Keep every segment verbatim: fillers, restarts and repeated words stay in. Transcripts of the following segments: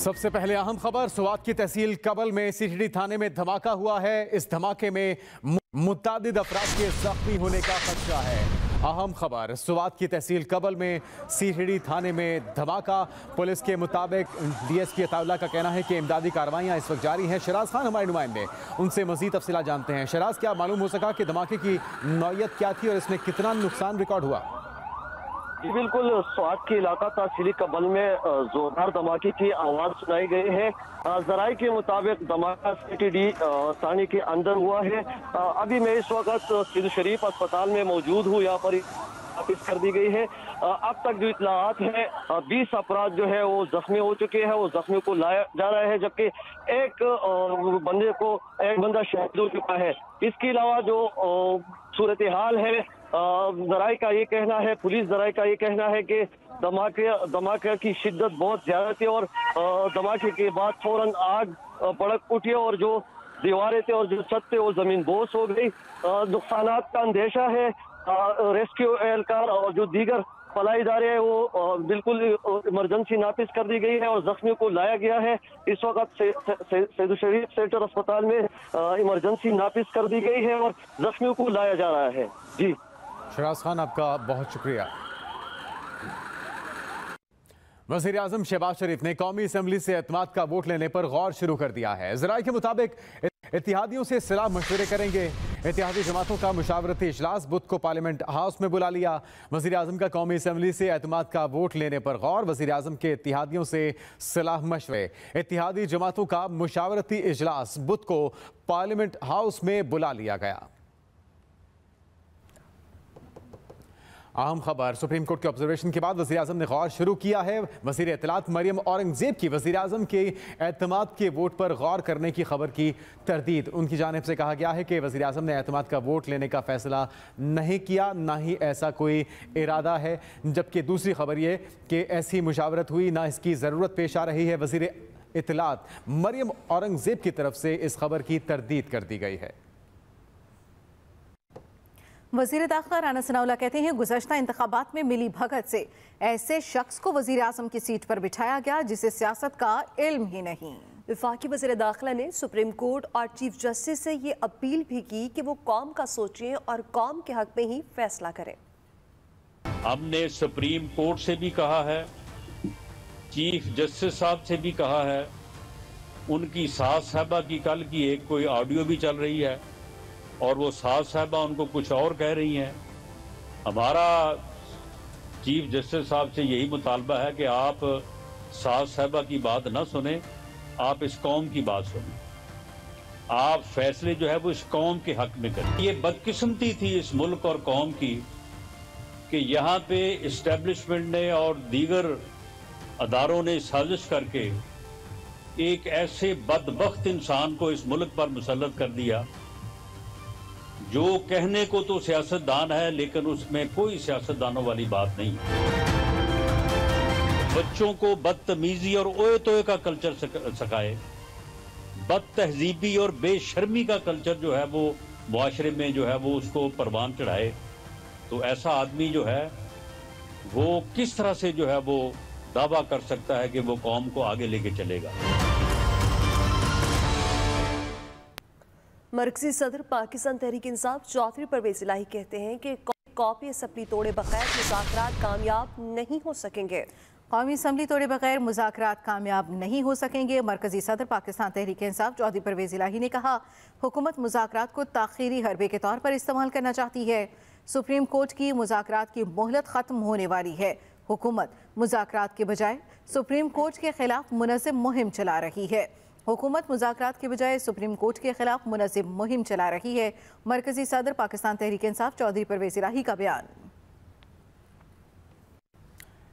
सबसे पहले अहम खबर, स्वात की तहसील कबल में सीटीडी थाने में धमाका हुआ है। इस धमाके में मुतादिद अफराद के जख्मी होने का खदशा है। अहम खबर, स्वात की तहसील कबल में सीटीडी थाने में धमाका। पुलिस के मुताबिक डीएसपी का कहना है कि इमदादी कार्रवाइयाँ इस वक्त जारी हैं। शहबाज खान हमारे नुमाइंदे, उनसे मजीद तफसीला जानते हैं। शहबाज, क्या मालूम हो सका कि धमाके की नौयत क्या थी और इसमें कितना नुकसान रिकॉर्ड हुआ? बिल्कुल, स्वात के इलाका तहसीली कबल में जोरदार धमाके की आवाज सुनाई गई है। जराये के मुताबिक धमाका सीटीडी थाने के अंदर हुआ है। अभी मैं इस वक्त सिद्धू शरीफ अस्पताल में मौजूद हूँ। यहाँ पर वापिस कर दी गई है। अब तक जो इतलात है, बीस अफराद जो है वो जख्मी हो चुके हैं। वो जख्मियों को लाया जा रहा है, जबकि एक बंदे को एक बंदा शहीद हो चुका है। इसके अलावा जो सूरत हाल है, जराये का ये कहना है, पुलिस जराये का ये कहना है कि धमाके धमाके की शिद्दत बहुत ज्यादा थी और धमाके के बाद फौरन आग भड़क उठी और जो दीवारें थे और जो छत थे वो जमीन बोस हो गई। नुकसान का अंदेशा है। रेस्क्यू एहलकार और जो दीगर फलाई इदारे हैं वो बिल्कुल इमरजेंसी नाफिज कर दी गई है और जख्मियों को लाया गया है। इस वक्त से, से, से, सैयद शरीफ सेंटर अस्पताल में इमरजेंसी नाफिज कर दी गई है और जख्मियों को लाया जा रहा है। जी शराज खान, आपका बहुत शुक्रिया। वज़ीर आज़म शहबाज शरीफ ने कौमी असम्बली से एतमाद का वोट लेने पर गौर शुरू कर दिया है। ज़राए के मुताबिक इतिहादियों से सलाह मशवरे करेंगे। इतिहादी जमातों का मुशावरती इजलास बुध को पार्लियामेंट हाउस में बुला लिया। वज़ीर आज़म का कौमी असम्बली से एतमाद का वोट लेने पर गौर, वज़ीर आज़म के इतिहादियों से सलाह मशवरे। इतिहादी जमातों का मुशावरती इजलास बुध को पार्लियामेंट हाउस में बुला लिया गया। अहम खबर, सुप्रीम कोर्ट के ऑब्जर्वेशन के बाद वज़ीर आज़म ने गौर शुरू किया है। वज़ीर इत्तलात मरियम औरंगज़ेब की वज़ीर आज़म के एतमाद के वोट पर गौर करने की खबर की तरदीद। उनकी जानिब से कहा गया है कि वज़ीर आज़म ने एतमाद का वोट लेने का फैसला नहीं किया, ना ही ऐसा कोई इरादा है। जबकि दूसरी खबर ये कि ऐसी मुशावरत हुई ना इसकी ज़रूरत पेश आ रही है। वज़ीर इत्तलात मरियम औरंगज़ेब की तरफ से इस खबर की तरदीद कर दी गई है। वज़ीर दाखिला राना सनाउल्ला कहते हैं, गुज़श्ता इंतखाबात में मिली भगत से ऐसे शख्स को वज़ीर आज़म की सीट पर बिठाया गया जिसे सियासत का इल्म ही नहीं। वफाकी वज़ीर दाखिला ने सुप्रीम कोर्ट और चीफ जस्टिस से ये अपील भी की कि वो कौम का सोचें और कौम के हक में ही फैसला करें। हमने सुप्रीम कोर्ट से भी कहा है, चीफ जस्टिस साहब से भी कहा है। उनकी सास साहबा की कल की एक कोई ऑडियो भी चल रही है और वो साहब साहबा उनको कुछ और कह रही हैं। हमारा चीफ जस्टिस साहब से यही मुतालबा है कि आप साहब साहबा की बात ना सुने, आप इस कौम की बात सुने, आप फैसले जो है वो इस कौम के हक में करें। ये बदकिस्मती थी इस मुल्क और कौम की कि यहाँ पे इस्टेब्लिशमेंट ने और दीगर अदारों ने साजिश करके एक ऐसे बदबख्त इंसान को इस मुल्क पर मुसल्लत कर दिया जो कहने को तो सियासतदान है लेकिन उसमें कोई सियासतदानों वाली बात नहीं। बच्चों को बदतमीजी और ओए तोए का कल्चर सिखाए, बद तहजीबी और बेशर्मी का कल्चर जो है वो मुआशरे में जो है वो उसको परवान चढ़ाए, तो ऐसा आदमी जो है वो किस तरह से जो है वो दावा कर सकता है कि वो कौम को आगे लेके चलेगा। मरकजी सदर पाकिस्तान तहरीक इंसाफ चौधरी परवेज इलाही कहते हैं कि कॉपी असम्बली तोड़े बगैर मुज़ाकरात कामयाब नहीं हो सकेंगे। कौमी असम्बली तोड़े बगैर मुज़ाकरात कामयाब नहीं हो सकेंगे। मरकजी सदर पाकिस्तान तहरीक इंसाफ चौधरी परवेज इलाही ने कहा, हुकूमत मुज़ाकरात को ताख़ीरी हरबे के तौर पर इस्तेमाल करना चाहती है। सुप्रीम कोर्ट की मुज़ाकरात की मोहलत ख़त्म होने वाली है। हुकूमत मुज़ाकरात के बजाय सुप्रीम कोर्ट के खिलाफ मुनज़्ज़म मुहिम चला रही है। हुकूमत मुज़ाकरात के बजाय सुप्रीम कोर्ट के खिलाफ मुनज़्ज़म मुहिम चला रही है। मरकजी सदर पाकिस्तान तहरीक इंसाफ चौधरी परवेज इलाही का बयान।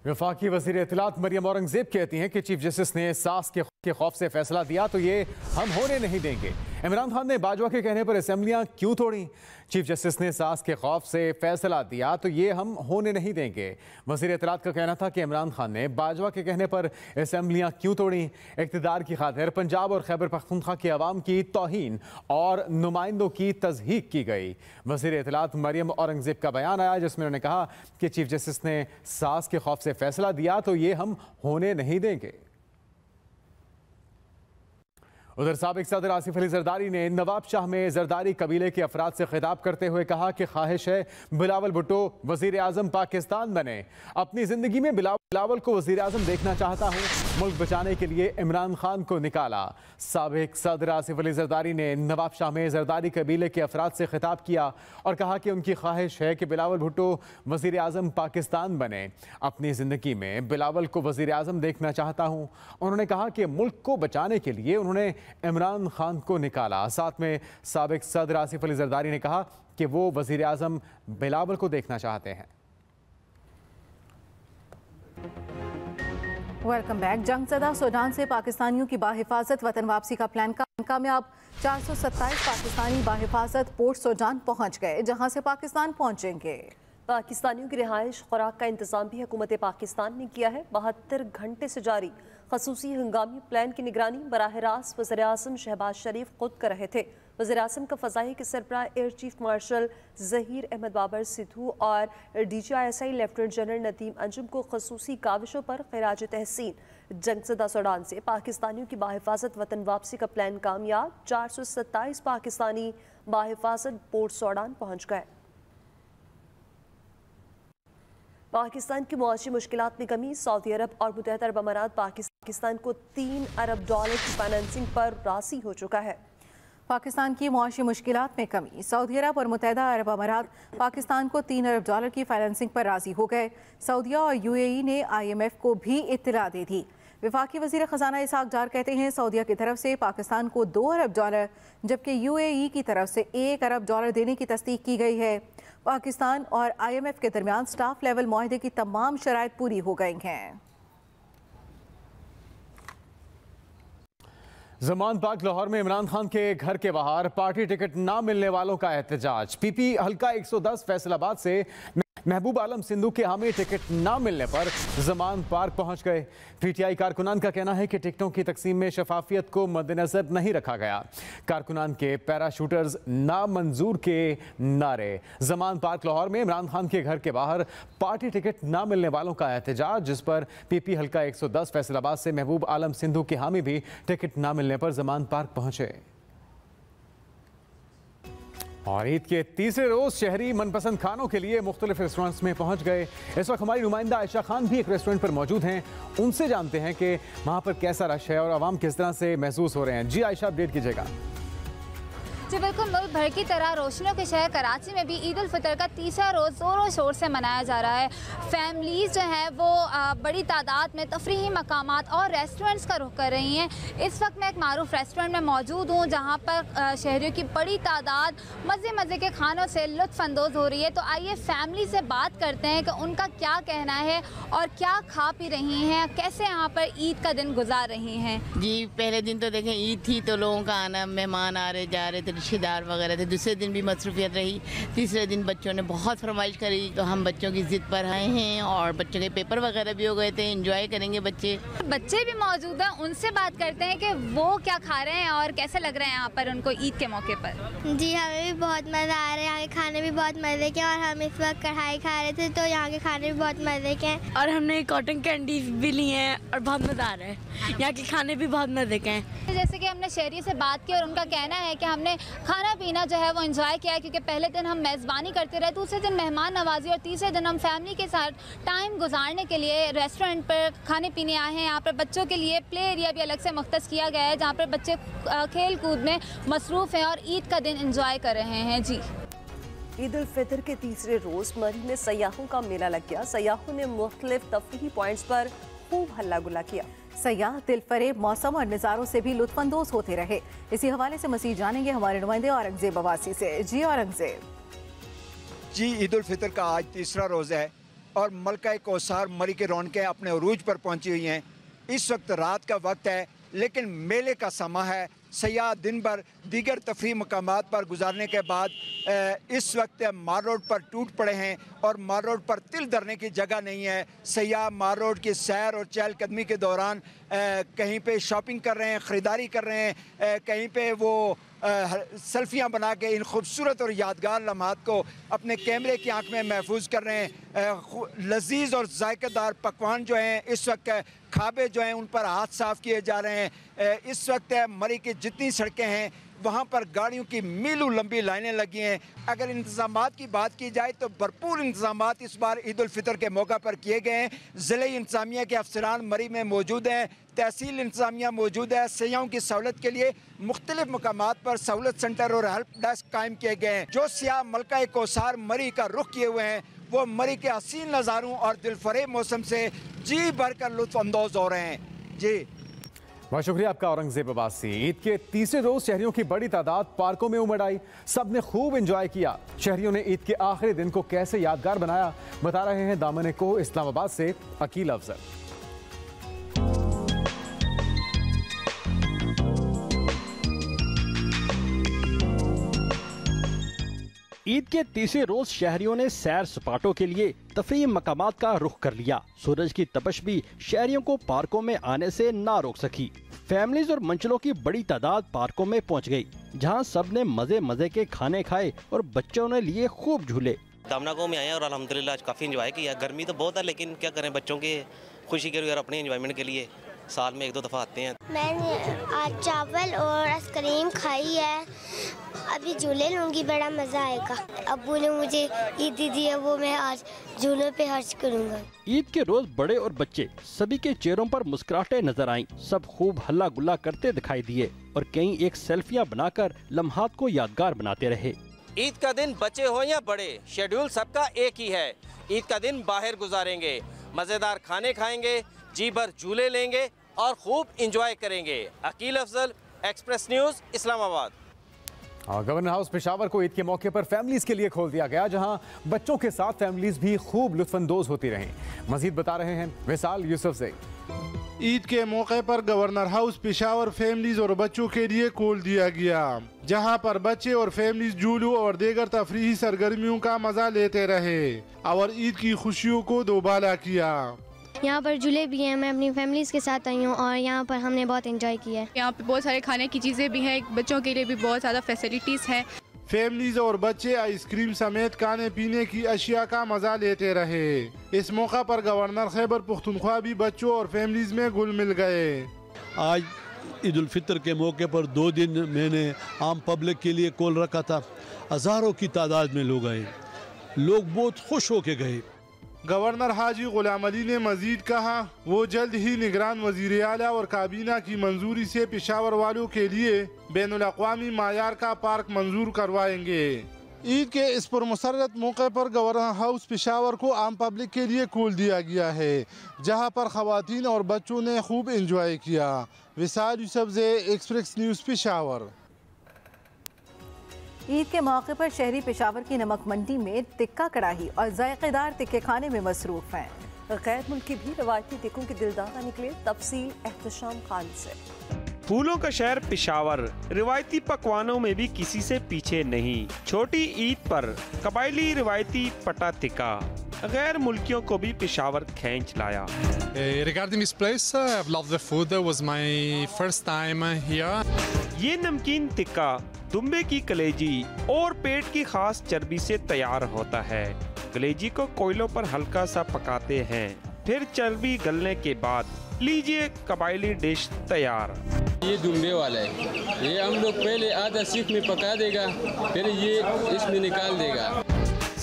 वफाकी वज़ीर इत्तलात मरियम औरंगज़ेब कहती हैं कि चीफ जस्टिस ने सास के खौफ से फैसला दिया तो ये हम होने नहीं देंगे। इमरान खान ने बाजवा के कहने पर असम्बलियाँ क्यों तोड़ी? चीफ जस्टिस ने सास के खौफ से फैसला दिया तो ये हम होने नहीं देंगे। वज़ीर इत्तलात का कहना था कि इमरान खान ने बाजवा के कहने पर असम्बलियाँ क्यों तोड़ी? इक़्तिदार की खातिर पंजाब और खैबर पख्तूनख्वा के अवाम की तौहीन और नुमाइंदों की तज़हीक की गई। वज़ीर इत्तलात मरियम औरंगज़ेब का बयान आया जिसमें उन्होंने कहा कि चीफ जस्टिस ने सास के खौफ से फैसला दिया तो ये हम होने नहीं देंगे। उधर साबिक़ सदर आसफ़ अली जरदारी ने नवाब शाह में जरदारी कबीले के अफराद से खिताब करते हुए कहा कि ख्वाहिश है बिलावल भुटो वज़ीर आज़म पाकिस्तान बने। अपनी ज़िंदगी में बिलावल को वज़ीर आज़म देखना चाहता हूँ, मुल्क बचाने के लिए इमरान खान को निकाला। साबिक़ सदर आसफ़ अली जरदारी ने नवाब शाह में जरदारी कबीले के अफराद से खिताब किया और कहा कि उनकी ख्वाहिश है कि बिलावल भुटो वज़ीर आज़म पाकिस्तान बने। अपनी ज़िंदगी में बिलावल को वज़ीर आज़म देखना चाहता हूँ। उन्होंने कहा कि मुल्क को बचाने के लिए उन्होंने इमरान खान को निकाला। साथ में साबिक़ सदर आसिफ अली जरदारी ने कहा कि वो वज़ीर आज़म बिलावल को देखना चाहते हैं। Welcome back. जंगज़दा सूडान से पाकिस्तानियों की बाहिफाजत वतन वापसी का प्लान कामयाब। चार सौ सत्ताईस पाकिस्तानी बाहिफाजत पोर्ट सूडान पहुँच गए, जहाँ से पाकिस्तान पहुँचेंगे। पाकिस्तानियों की रिहाइश, खुराक का इंतजाम भी हुकूमत पाकिस्तान ने किया है। बहत्तर घंटे से जारी खसूसी हंगामी प्लान की निगरानी बराह रास्त वज़ीर आज़म शहबाज शरीफ खुद कर रहे थे। वज़ीर आज़म का फ़ज़ाई के सरबराह air chief marshal Zaheer Ahmed Babar Sidhu और D G I S I lieutenant general Nadeem Anjum को खसूसी काविशों पर खराज तहसीन। जंगज़दा सूडान से पाकिस्तानियों की बाहिफाजत वतन वापसी का प्लान कामयाब। चार सौ सत्ताईस पाकिस्तानी बाहिफाजत पोर्ट सूडान पहुँच गए। पाकिस्तान की मुआशी मुश्किलात में कमी। सऊदी अरब और मुत्तहिद अरब अमारात पाकिस्तान को तीन अरब डॉलर की फाइनेंसिंग पर राज़ी हो चुका है। पाकिस्तान की मुआशी मुश्किलात में कमी। सऊदी अरब और मुत्तहिदा अरब अमारात पाकिस्तान को तीन अरब डॉलर की फाइनेंसिंग पर राज़ी हो गए। सऊदिया और यूएई ने आईएमएफ को भी इत्तला दे दी। वफाकी वज़ीर ख़जाना इसहाक डार कहते हैं सऊदिया की तरफ से पाकिस्तान को दो अरब डॉलर जबकि यूएई की तरफ से एक अरब डॉलर देने की तस्दीक की गई है। पाकिस्तान और आईएमएफ के दरमियान स्टाफ लेवल मुआहदे की तमाम शराइत पूरी हो गई हैं। ज़मान पार्क लाहौर में इमरान खान के घर के बाहर पार्टी टिकट ना मिलने वालों का एहतजाज। पीपी हल्का एक सौ दस फैसलाबाद से महबूब आलम सिंधु के हामी टिकट ना मिलने पर ज़मान पार्क पहुंच गए। पीटीआई कारकुनान का कहना है कि टिकटों की तकसीम में शफाफियत को मद्देनजर नहीं रखा गया। कारकुनान के पैराशूटर्स नामंजूर के नारे। ज़मान पार्क लाहौर में इमरान खान के घर के बाहर पार्टी टिकट ना मिलने वालों का एहतजाज, जिस पर पीपी हल्का एक सौ दस फैसलाबाद से महबूब आलम सिंधु के हामी भी टिकट ना मिलने पर ज़मान पार्क पहुंचे। और ईद के तीसरे रोज़ शहरी मनपसंद खानों के लिए मुख्तलिफ रेस्टोरेंट्स में पहुंच गए। इस वक्त हमारी नुमाइंदा आयशा खान भी एक रेस्टोरेंट पर मौजूद हैं। उनसे जानते हैं कि वहाँ पर कैसा रश है और आवाम किस तरह से महसूस हो रहे हैं। जी आयशा, अपडेट कीजिएगा। जी बिल्कुल, मुल्क भर की तरह रोशनियों के शहर कराची में भी ईद उल फितर का तीसरा रोज़ ज़ोरों शोर से मनाया जा रहा है। फैमिलीज़ जो हैं वो बड़ी तादाद में तफरीही मकामात और रेस्टोरेंट्स का रुख कर रही हैं। इस वक्त मैं एक मारूफ रेस्टोरेंट में मौजूद हूँ, जहाँ पर शहरियों की बड़ी तादाद मज़े मज़े के खानों से लुत्फ़अंदोज़ हो रही है। तो आइए फैमिली से बात करते हैं कि उनका क्या कहना है और क्या खा पी रही हैं, कैसे यहाँ पर ईद का दिन गुजार रही हैं। जी, पहले दिन तो देखें ईद थी तो लोगों का आना, मेहमान आ रहे जा रहे थे, रिश्तेदार वगैरह थे। दूसरे दिन भी मसरूफियत रही। तीसरे दिन बच्चों ने बहुत फरमाइश करी तो हम बच्चों की जिद पर आए हैं और बच्चों के पेपर वगैरह भी हो गए थे। एंजॉय करेंगे बच्चे। बच्चे भी मौजूद हैं, उनसे बात करते हैं कि वो क्या खा रहे हैं और कैसे लग रहे हैं यहाँ पर उनको ईद के मौके पर। जी, हमें भी बहुत मज़ा आ रहा है। यहाँ के खाने भी बहुत मज़े के और हम इस वक्त कढ़ाई खा रहे थे तो यहाँ के खाने भी बहुत मज़े के हैं। और हमने कॉटन कैंडीज भी ली हैं और बहुत मज़ा आ रहा है। यहाँ के खाने भी बहुत मज़े के हैं। जैसे कि हमने शहरी से बात की और उनका कहना है कि हमने खाना पीना जो है वो एंजॉय किया है, क्योंकि पहले दिन हम मेज़बानी करते रहे, दूसरे दिन मेहमान नवाजी और तीसरे दिन हम फैमिली के साथ टाइम गुजारने के लिए रेस्टोरेंट पर खाने पीने आए हैं। यहाँ पर बच्चों के लिए प्ले एरिया भी अलग से मुख्तस किया गया है, जहाँ पर बच्चे खेल कूद में मसरूफ़ हैं और ईद का दिन एंजॉय कर रहे हैं। जी, ईद उल फितर के तीसरे रोज़ मरी में सयाहों का मेला लग गया। सयाहों ने मुख्तलिफ तफरीही पॉइंट्स पर खूब हल्ला गुला किया। सयाह दिलफरेब मौसम और नज़ारों से भी लुत्फानंदोज होते रहे। इसी हवाले से मज़ीद जानेंगे हमारे नुमाइंदे औरंगज़ेब अब्बासी से। जी औरंगज़ेब। जी, ईद उल फितर का आज तीसरा रोज़ है और मलका कोसार मरी के रौनकें अपने उरूज पर पहुंची हुई हैं। इस वक्त रात का वक्त है लेकिन मेले का समा है। सयाह दिन भर दीगर तफरी मकामात पर गुजारने के बाद इस वक्त मार रोड पर टूट पड़े हैं और मार रोड पर तिल धरने की जगह नहीं है। सयाह मार रोड की सैर और चहलकदमी के दौरान कहीं पे शॉपिंग कर रहे हैं, ख़रीदारी कर रहे हैं, कहीं पे वो सेल्फियाँ बना के इन खूबसूरत और यादगार लम्हात को अपने कैमरे की आंख में महफूज कर रहे हैं। लजीज और जायकेदार पकवान जो हैं इस वक्त खाबे जो हैं उन पर हाथ साफ किए जा रहे हैं। इस वक्त मरी की जितनी सड़कें हैं वहाँ पर गाड़ियों की मीलों लंबी लाइनें लगी हैं। अगर इंतजामात की बात की जाए तो भरपूर इंतजामात इस बार ईद उल फितर के मौका पर किए गए हैं। ज़िले इंतजामिया के अफसरान मरी में मौजूद हैं, तहसील इंतजामिया मौजूद है। सयाहों की सहूलत के लिए मुख्तलिफ मकामात पर सहूलत सेंटर और हेल्प डेस्क कायम किए गए हैं। जो सियाह मलका कोसार मरी का रुख किए हुए हैं वो मरी के हसीन नज़ारों और दिलफरेब मौसम से जी भर कर लुत्फअंदोज़ हो रहे हैं। जी बहुत शुक्रिया आपका औरंगज़ेब अब्बासी। ईद के तीसरे रोज शहरियों की बड़ी तादाद पार्कों में उमड़ आई, सब ने खूब एंजॉय किया। शहरियों ने ईद के आखिरी दिन को कैसे यादगार बनाया, बता रहे हैं दामने को इस्लामाबाद से अकील अफजल। ईद के तीसरे रोज शहरियों ने सैर सपाटों के लिए तफरीह मकामात का रुख कर लिया। सूरज की तपश भी शहरियों को पार्कों में आने से ना रोक सकी। फैमिलीज और मंचलों की बड़ी तादाद पार्कों में पहुंच गई, जहां सब ने मजे मजे के खाने खाए और बच्चों ने लिए खूब झूले। दामना गांव में आए और अल्हम्दुलिल्लाह आज काफी एंजॉय किया। गर्मी तो बहुत है लेकिन क्या करें, बच्चों के खुशी के लिए और अपने एंजॉयमेंट के लिए साल में एक दो दफ़ा आते हैं। मैंने आज चावल और आइसक्रीम खाई है, अभी झूले लूँगी, बड़ा मज़ा आएगा। अबू ने मुझे ईद दी है, वो मैं आज झूलों पे खर्च करूँगा। ईद के रोज़ बड़े और बच्चे सभी के चेहरों पर मुस्कुराहटें नजर आईं। सब खूब हल्ला गुल्ला करते दिखाई दिए और कई एक सेल्फियाँ बनाकर लम्हात को यादगार बनाते रहे। ईद का दिन बच्चे हो या बड़े, शेड्यूल सबका एक ही है। ईद का दिन बाहर गुजारेंगे, मज़ेदार खाने खाएंगे, जी भर झूले लेंगे और खूब एंजॉय करेंगे। Aqeel Afzal, Express News, Islamabad. Governor house Peshawar को ईद के मौके पर फैमिलीज़ के लिए खोल दिया गया, जहां बच्चों के साथ फैमिलीज़ भी खूब लुत्फानंदोज होती रहीं। मजीद बता रहे हैं विसाल यूसुफ़ से। ईद के मौके पर गवर्नर हाउस पेशावर फैमिलीज़ और बच्चों के लिए खोल दिया गया, जहां पर बच्चे और फैमिलीज़ झूलों और दीगर तफरीही सरगर्मियों का मजा लेते रहे और ईद की खुशियों को दोबाला किया। यहाँ पर झूले भी हैं, मैं अपनी फैमिलीज़ के साथ आई हूँ और यहाँ पर हमने बहुत एंजॉय किया है। यहाँ पे बहुत सारे खाने की चीज़ें भी हैं, बच्चों के लिए भी बहुत ज़्यादा फैसिलिटीज़ हैं। फैमिलीज और बच्चे आइसक्रीम समेत खाने पीने की अशिया का मजा लेते रहे। इस मौका पर गवर्नर खैबर पुख्तनख्वा भी बच्चों और फैमिलीज़ में घुल मिल गए। आज ईद उल फितर के मौके पर दो दिन मैंने आम पब्लिक के लिए कॉल रखा था, हज़ारों की तादाद में लोग आए, लोग बहुत खुश होके गए। गवर्नर हाजी ग़ुला ने मजीद कहा वो जल्द ही निगरान वजीर आला और काबीना की मंजूरी से पेशावर वालों के लिए बैनुल अक़वामी मायार का पार्क मंजूर करवाएंगे। ईद के इस पुरमसरत मौके पर गवर्नर हाउस पेशावर को आम पब्लिक के लिए खोल दिया गया है, जहां पर ख़वातीन और बच्चों ने खूब एंजॉय किया। Wisal Yusuf, Express News, Peshawar. ईद के मौके पर शहरी पेशावर की नमक मंडी में टिक्का कड़ाही और जायकेदार टिक्के खाने में मसरूफ हैं। गैर मुल्की भी रवायती टिक्कों के दिलदारा निकले, तफसील एहतशाम खान से। फूलों का शहर पेशावर रिवायती पकवानों में भी किसी से पीछे नहीं। छोटी ईद पर कबायली रिवायती पटा टिक्का गैर मुल्कियों को भी पेशावर खींच लाया। ये नमकीन टिक्का दुम्बे की कलेजी और पेट की खास चर्बी से तैयार होता है। कलेजी को कोयलों पर हल्का सा पकाते हैं, फिर चर्बी गलने के बाद लीजिए कबायली डिश तैयार। ये दुम्बे वाला है, ये हम लोग पहले आधा सीख में पका देगा, फिर ये इसमें निकाल देगा।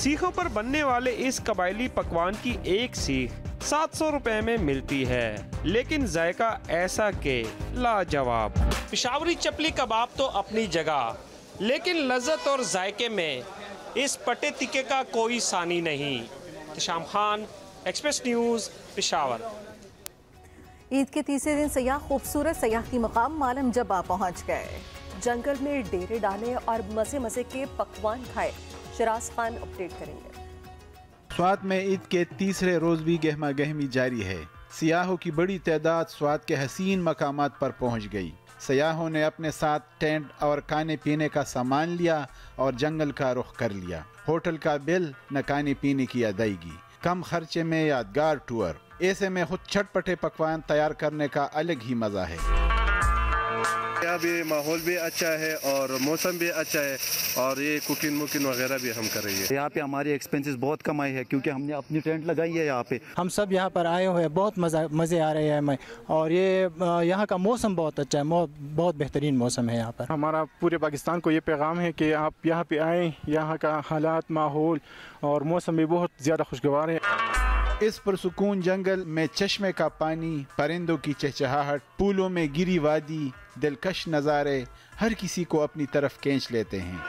सीखों पर बनने वाले इस कबायली पकवान की एक सीख सात सौ रुपए में मिलती है, लेकिन जायका ऐसा के लाजवाब। पेशावरी चपली कबाब तो अपनी जगह, लेकिन लज्जत और जायके में इस पटे तिक्के का कोई सानी नहीं। Sham Khan, Express News, Peshawar. ईद के तीसरे दिन सयाह खूबसूरत सयाहती मकाम मालम जबा पहुंच गए। जंगल में डेरे डाले और मजे मजे के पकवान खाए। शराज खान अपडेट करेंगे। स्वात में ईद के तीसरे रोज भी गहमा गहमी जारी है। सियाहों की बड़ी तादाद स्वात के हसीन मकामात पर पहुंच गई। सियाहों ने अपने साथ टेंट और खाने पीने का सामान लिया और जंगल का रुख कर लिया। होटल का बिल न खाने पीने की अदायगी, कम खर्चे में यादगार टूर। ऐसे में खुद चटपटे पकवान तैयार करने का अलग ही मज़ा है। यहाँ भी माहौल भी अच्छा है और मौसम भी अच्छा है और ये कुकिंग वुकिंग वगैरह भी हम कर रहे हैं। यहाँ पे हमारी एक्सपेंसेस बहुत कम आई है क्योंकि हमने अपनी टेंट लगाई है। यहाँ पे हम सब यहाँ पर आए हुए हैं, बहुत मज़ा मज़े आ रहे हैं हमें। और ये यहाँ का मौसम बहुत अच्छा है, बहुत बेहतरीन मौसम है यहाँ पर। हमारा पूरे पाकिस्तान को ये पैगाम है कि आप यहाँ पर आएँ, यहाँ का हालात माहौल और मौसम भी बहुत ज़्यादा खुशगवार है। इस पुरसुकून जंगल में चश्मे का पानी, परिंदों की चहचहाहट, पुलों में गिरी वादी, दिलकश नज़ारे हर किसी को अपनी तरफ खींच लेते हैं।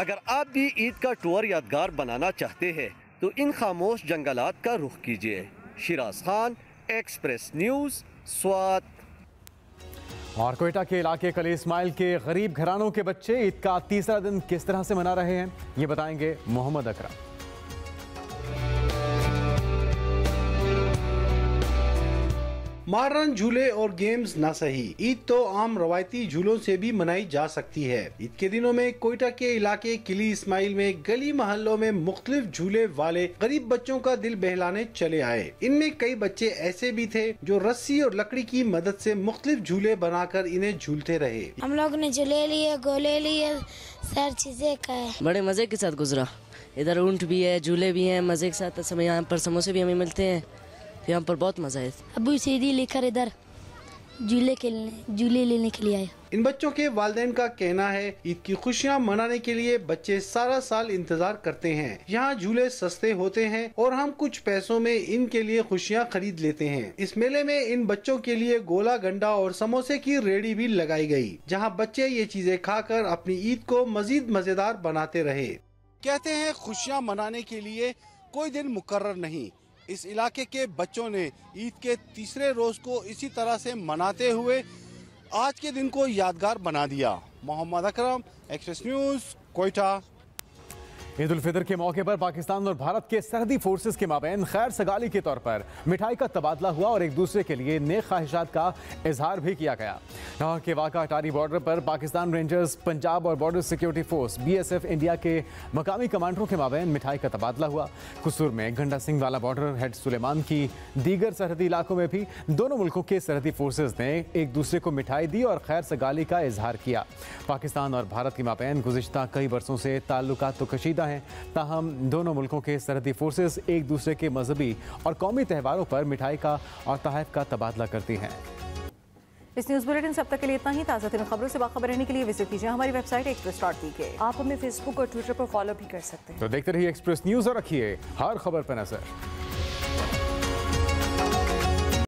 अगर आप भी ईद का टूर यादगार बनाना चाहते हैं तो इन खामोश जंगलात का रुख कीजिए। Shiraz Khan, Express News, Swat. और कोयटा के इलाके कली इस्माइल के गरीब घरानों के बच्चे ईद का तीसरा दिन किस तरह से मना रहे हैं, ये बताएंगे मोहम्मद अकरम। मॉडर्न झूले और गेम्स ना सही, ईद तो आम रवायती झूलों से भी मनाई जा सकती है। ईद के दिनों में कोयटा के इलाके किली इस्माइल में गली मोहल्लों में मुख्तलिफ झूले वाले गरीब बच्चों का दिल बहलाने चले आए। इनमें कई बच्चे ऐसे भी थे जो रस्सी और लकड़ी की मदद से मुख्तलिफ झूले बनाकर इन्हें झूलते रहे। हम लोग ने झूले लिए, गोले लिए, सारी चीजें खाए, बड़े मजे के साथ गुजरा। इधर ऊंट भी है, झूले भी है, मजे के साथ समय। यहाँ पर समोसे भी हमें मिलते हैं, यहाँ पर बहुत मजा है। अबू सीढ़ी लेकर इधर झूले खेलने झूले लेने के लिए आए। इन बच्चों के वालिदैन का कहना है ईद की खुशियां मनाने के लिए बच्चे सारा साल इंतजार करते हैं। यहाँ झूले सस्ते होते हैं और हम कुछ पैसों में इनके लिए खुशियां खरीद लेते हैं। इस मेले में इन बच्चों के लिए गोला गंडा और समोसे की रेडी भी लगाई गई, जहाँ बच्चे ये चीजें खाकर अपनी ईद को मजीद मजेदार बनाते रहे। कहते हैं खुशियाँ मनाने के लिए कोई दिन मुकर्रर नहीं। इस इलाके के बच्चों ने ईद के तीसरे रोज को इसी तरह से मनाते हुए आज के दिन को यादगार बना दिया। Mohammad Akram, Express News, Quetta. ईद उल फितर के मौके पर पाकिस्तान और भारत के सरहदी फोर्सेस के माबैन खैर सगाली के तौर पर मिठाई का तबादला हुआ और एक दूसरे के लिए नेक ख्वाहिशात का इजहार भी किया गया। लाहौर के वाका अटारी बॉर्डर पर पाकिस्तान रेंजर्स, पंजाब और border security force BSF India के मकामी कमांडरों के माबैन मिठाई का तबादला हुआ। कसूर में गंडा सिंह वाला बॉर्डर हेड सुलेमान की दीगर सरहदी इलाकों में भी दोनों मुल्कों के सरहदी फोर्सेज ने एक दूसरे को मिठाई दी और खैर सगाली का इजहार किया। पाकिस्तान और भारत के माबैन गुज़िश्ता कई बरसों से ताल्लुकात तो कशीदा हैं, ताहम दोनों मुल्कों के सरहदी फोर्सेस एक दूसरे के मजहबी और कौमी त्यौहारों पर मिठाई का और तहफ़ का तबादला करती हैं। इस न्यूज़ बुलेटिन से अब तक के लिए इतना ही। ताज़ा तरीन खबरों से बाखबर रहने के लिए विजिट कीजिए हमारी वेबसाइट एक्सप्रेस डॉट टी के। आप हमें फेसबुक और ट्विटर पर फॉलो भी कर सकते हैं। तो देखते रहिए एक्सप्रेस न्यूज़ और रखिए हर खबर पर नजर।